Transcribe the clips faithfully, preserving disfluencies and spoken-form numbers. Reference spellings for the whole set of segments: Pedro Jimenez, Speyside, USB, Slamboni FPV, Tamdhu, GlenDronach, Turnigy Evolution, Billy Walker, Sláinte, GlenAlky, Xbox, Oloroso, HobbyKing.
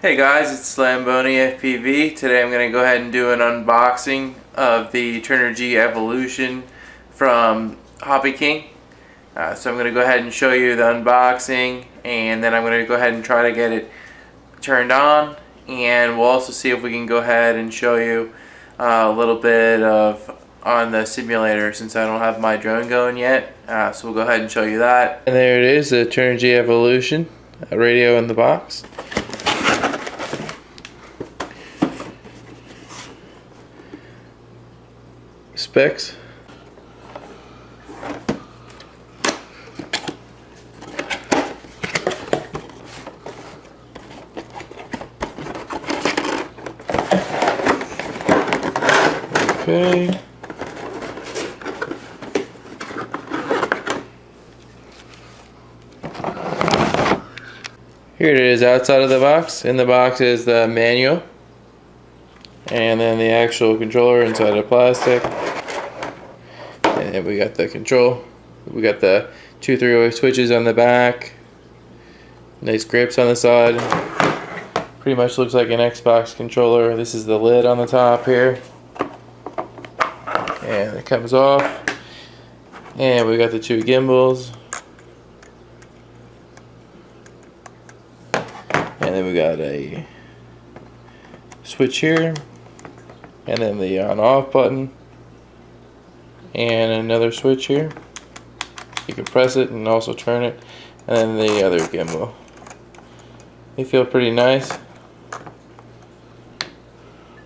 Hey guys, it's Slamboni F P V. Today I'm going to go ahead and do an unboxing of the Turnigy Evolution from HobbyKing. Uh, so I'm going to go ahead and show you the unboxing, and then I'm going to go ahead and try to get it turned on, and we'll also see if we can go ahead and show you uh, a little bit of on the simulator, since I don't have my drone going yet. Uh, so we'll go ahead and show you that. And there it is, the Turnigy Evolution, a radio in the box. Specs. Okay. Here it is outside of the box. In the box is the manual, and then the actual controller inside of plastic. And we got the control. We got the two three-way switches on the back. Nice grips on the side. Pretty much looks like an Xbox controller. This is the lid on the top here. And it comes off. And we got the two gimbals. And then we got a switch here. And then the on-off button. And another switch here. You can press it and also turn it, and then the other gimbal. They feel pretty nice.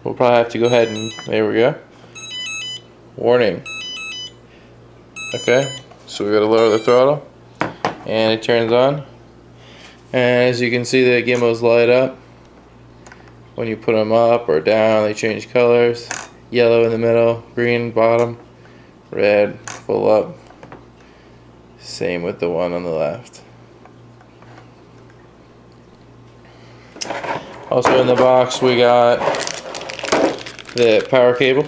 We'll probably have to go ahead and there we go. Warning. Okay, so we gotta lower the throttle, and it turns on. And as you can see, the gimbals light up when you put them up or down. They change colors: yellow in the middle, green bottom, red full up. Same with the one on the left. Also in the box we got the power cable,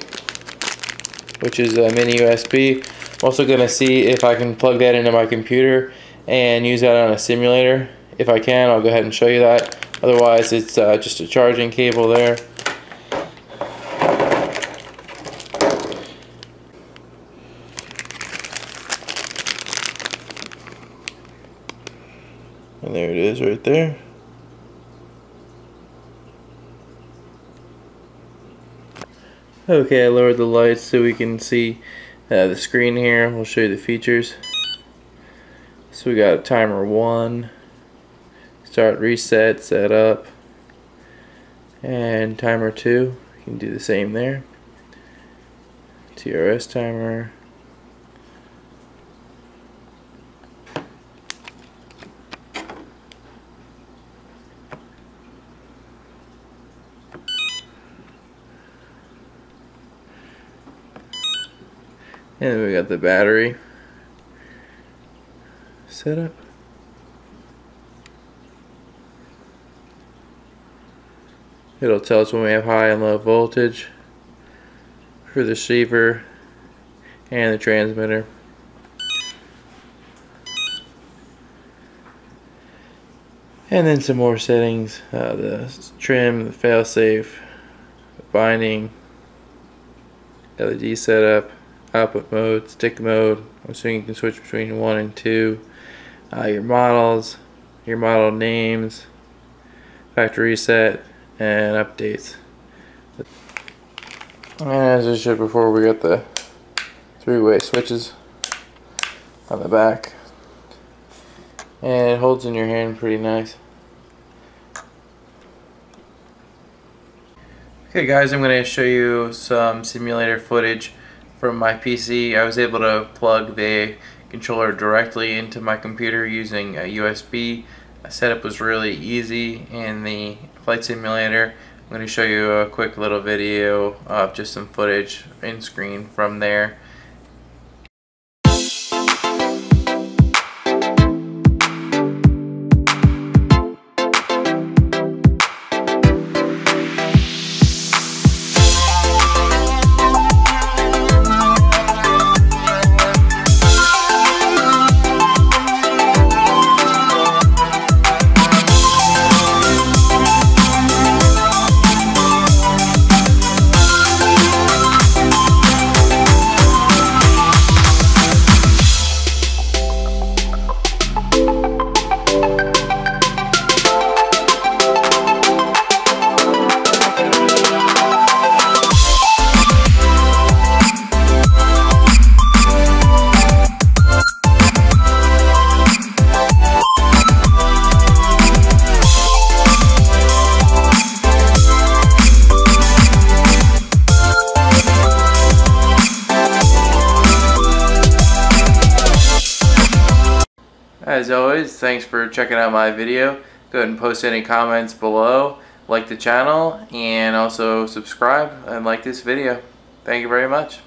which is a mini U S B. I'm also going to see if I can plug that into my computer and use that on a simulator. If I can, I'll go ahead and show you that. Otherwise, it's uh, just a charging cable there. And there it is right there. Okay, I lowered the lights so we can see uh, the screen here. We'll show you the features. So we got timer one, start, reset, set up, and timer two. You can do the same there. T R S timer. And then we got the battery setup. It'll tell us when we have high and low voltage for the receiver and the transmitter. And then some more settings, uh, the trim, the failsafe, the binding, L E D setup, output mode, stick mode. I'm assuming you can switch between one and two. Uh, your models, your model names, factory reset, and updates. And as I showed before, we got the three-way switches on the back, and it holds in your hand pretty nice. Okay, guys, I'm going to show you some simulator footage from my P C. I was able to plug the controller directly into my computer using a U S B. The setup was really easy in the flight simulator. I'm going to show you a quick little video of just some footage in screen from there. As always, thanks for checking out my video. Go ahead and post any comments below, like the channel, and also subscribe and like this video. Thank you very much.